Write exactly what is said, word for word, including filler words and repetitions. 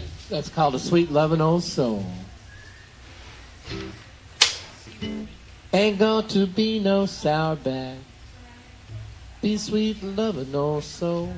That, that's called a sweet loving old soul. Ain't going to be no sour bag. Be sweet loving old soul.